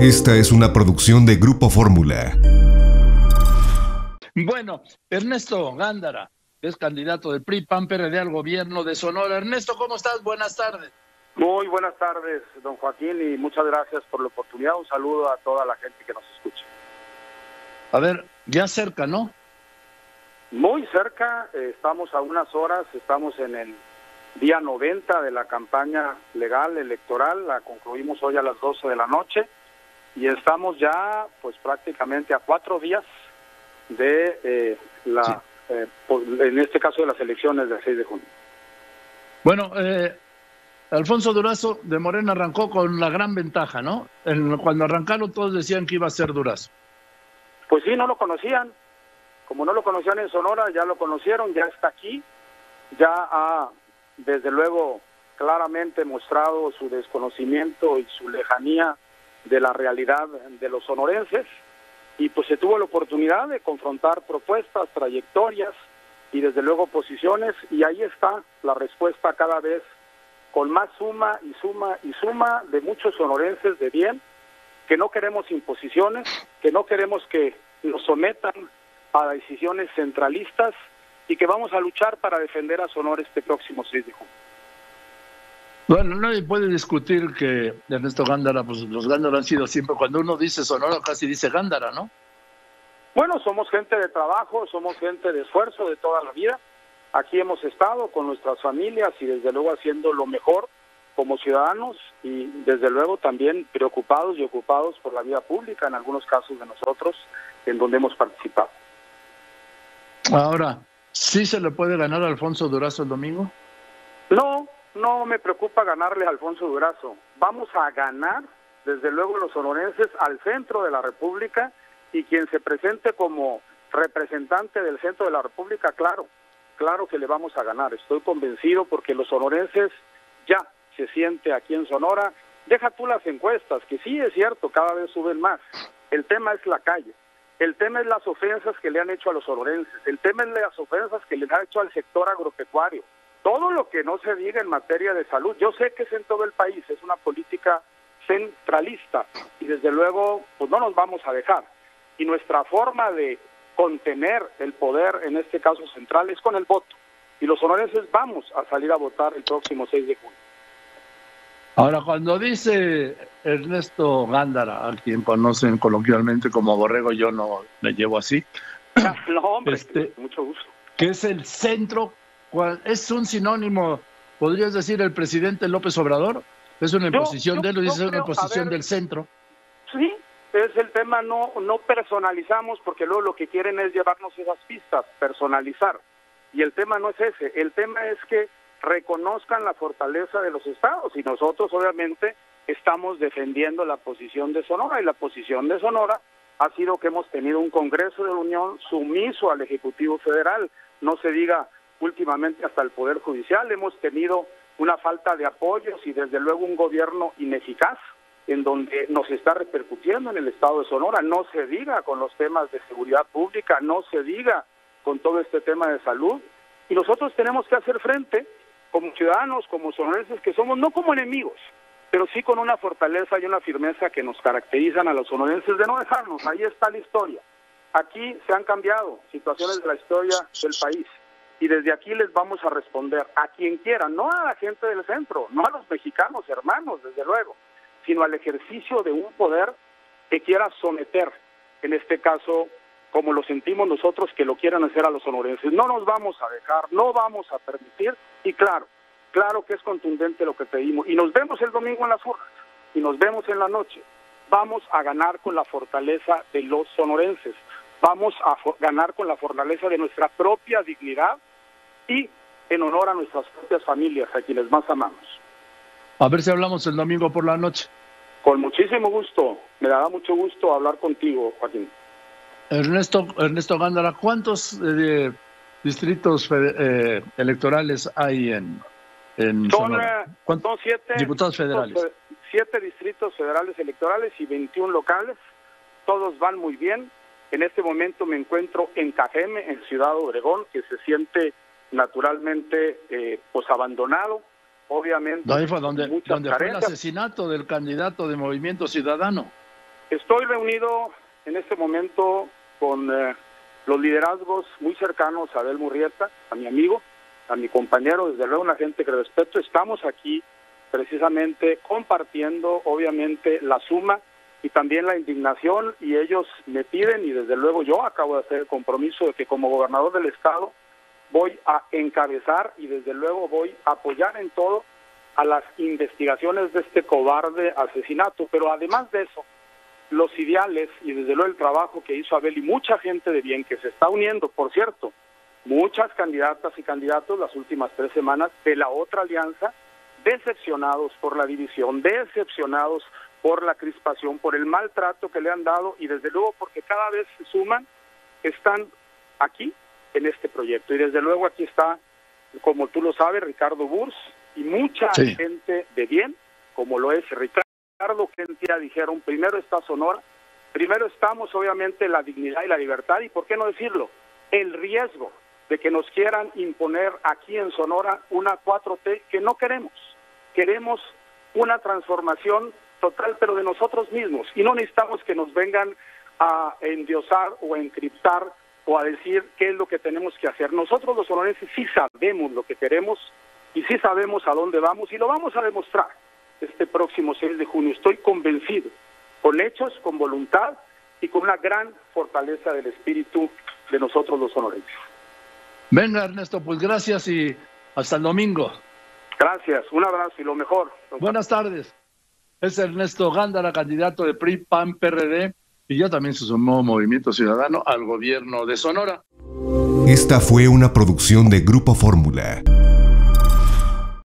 Esta es una producción de Grupo Fórmula. Bueno, Ernesto Gándara es candidato del PRI, PAN, PRD al gobierno de Sonora. Ernesto, ¿cómo estás? Buenas tardes. Muy buenas tardes, don Joaquín, y muchas gracias por la oportunidad. Un saludo a toda la gente que nos escucha. A ver, ya cerca, ¿no? Muy cerca, estamos a unas horas, estamos en el día 90 de la campaña legal electoral, la concluimos hoy a las 12 de la noche y estamos ya pues prácticamente a 4 días de en este caso de las elecciones del 6 de junio. Bueno, Alfonso Durazo de Morena arrancó con la gran ventaja, ¿no? Cuando arrancaron todos decían que iba a ser Durazo. Pues sí, no lo conocían. Como no lo conocían en Sonora, ya lo conocieron, ya está aquí, ya ha, desde luego, claramente mostrado su desconocimiento y su lejanía de la realidad de los sonorenses, y pues se tuvo la oportunidad de confrontar propuestas, trayectorias y desde luego posiciones, y ahí está la respuesta cada vez con más suma y suma y suma de muchos sonorenses de bien, que no queremos imposiciones, que no queremos que nos sometan a decisiones centralistas y que vamos a luchar para defender a Sonora este próximo 6 de junio. Bueno, nadie puede discutir que Ernesto Gándara, pues los Gándara han sido siempre, cuando uno dice Sonora casi dice Gándara, ¿no? Bueno, somos gente de trabajo, somos gente de esfuerzo de toda la vida. Aquí hemos estado con nuestras familias y desde luego haciendo lo mejor como ciudadanos y desde luego también preocupados y ocupados por la vida pública en algunos casos de nosotros en donde hemos participado. Ahora, ¿sí se le puede ganar a Alfonso Durazo el domingo? No, no me preocupa ganarle a Alfonso Durazo. Vamos a ganar, desde luego, los sonorenses al centro de la República y quien se presente como representante del centro de la República, claro, claro que le vamos a ganar. Estoy convencido porque los sonorenses ya se siente aquí en Sonora. Deja tú las encuestas, que sí es cierto, cada vez suben más. El tema es la calle. El tema es las ofensas que le han hecho a los sonorenses, el tema es las ofensas que le han hecho al sector agropecuario, todo lo que no se diga en materia de salud. Yo sé que es en todo el país, es una política centralista y desde luego pues no nos vamos a dejar. Y nuestra forma de contener el poder, en este caso central, es con el voto. Y los sonorenses vamos a salir a votar el próximo 6 de junio. Ahora, cuando dice Ernesto Gándara, a quien conocen coloquialmente como Borrego, yo no le llevo así. No, hombre, mucho gusto. Que es el centro, es un sinónimo, podrías decir, el presidente López Obrador, es una imposición de él, es una imposición del centro. Sí, es el tema, no personalizamos, porque luego lo que quieren es llevarnos esas pistas, personalizar. Y el tema no es ese, el tema es que reconozcan la fortaleza de los estados y nosotros obviamente estamos defendiendo la posición de Sonora y la posición de Sonora ha sido que hemos tenido un Congreso de la Unión sumiso al Ejecutivo Federal, no se diga últimamente hasta el Poder Judicial, hemos tenido una falta de apoyos y desde luego un gobierno ineficaz en donde nos está repercutiendo en el estado de Sonora, no se diga con los temas de seguridad pública, no se diga con todo este tema de salud y nosotros tenemos que hacer frente como ciudadanos, como sonorenses que somos, no como enemigos, pero sí con una fortaleza y una firmeza que nos caracterizan a los sonorenses de no dejarnos. Ahí está la historia. Aquí se han cambiado situaciones de la historia del país y desde aquí les vamos a responder a quien quiera, no a la gente del centro, no a los mexicanos hermanos, desde luego, sino al ejercicio de un poder que quiera someter, en este caso, como lo sentimos nosotros, que lo quieran hacer a los sonorenses. No nos vamos a dejar, no vamos a permitir, y claro, claro que es contundente lo que pedimos. Y nos vemos el domingo en las urnas, y nos vemos en la noche. Vamos a ganar con la fortaleza de los sonorenses, vamos a ganar con la fortaleza de nuestra propia dignidad y en honor a nuestras propias familias, a quienes más amamos. A ver si hablamos el domingo por la noche. Con muchísimo gusto, me dará mucho gusto hablar contigo, Joaquín. Ernesto Gándara, ¿cuántos distritos electorales hay en Sonora? Son 7 diputados federales. 7 distritos federales electorales y 21 locales. Todos van muy bien. En este momento me encuentro en Cajeme, en Ciudad Obregón, que se siente naturalmente pues abandonado. Obviamente, ahí fue donde fue el asesinato del candidato de Movimiento Ciudadano. Estoy reunido en este momento con los liderazgos muy cercanos a Abel Murrieta, a mi amigo, a mi compañero, desde luego una gente que respeto. Estamos aquí precisamente compartiendo, obviamente, la suma y también la indignación, y ellos me piden, y desde luego yo acabo de hacer el compromiso de que como gobernador del estado voy a encabezar y desde luego voy a apoyar en todo a las investigaciones de este cobarde asesinato. Pero además de eso, los ideales y desde luego el trabajo que hizo Abel y mucha gente de bien que se está uniendo, por cierto, muchas candidatas y candidatos las últimas 3 semanas de la otra alianza, decepcionados por la división, decepcionados por la crispación, por el maltrato que le han dado y desde luego porque cada vez se suman, están aquí en este proyecto. Y desde luego aquí está, como tú lo sabes, Ricardo Burs y mucha gente de bien, como lo es Ricardo, que en día dijeron, primero está Sonora, primero estamos obviamente la dignidad y la libertad, y por qué no decirlo, el riesgo de que nos quieran imponer aquí en Sonora una 4T que no queremos. Queremos una transformación total, pero de nosotros mismos, y no necesitamos que nos vengan a endiosar o a encriptar o a decir qué es lo que tenemos que hacer. Nosotros los sonorenses sí sabemos lo que queremos y sí sabemos a dónde vamos, y lo vamos a demostrar este próximo 6 de junio. Estoy convencido, con hechos, con voluntad y con una gran fortaleza del espíritu de nosotros los sonorenses. Venga, Ernesto, pues gracias y hasta el domingo. Gracias, un abrazo y lo mejor. Buenas tardes. Es Ernesto Gándara, candidato de PRI, PAN, PRD, y ya también se sumó Movimiento Ciudadano al gobierno de Sonora. Esta fue una producción de Grupo Fórmula.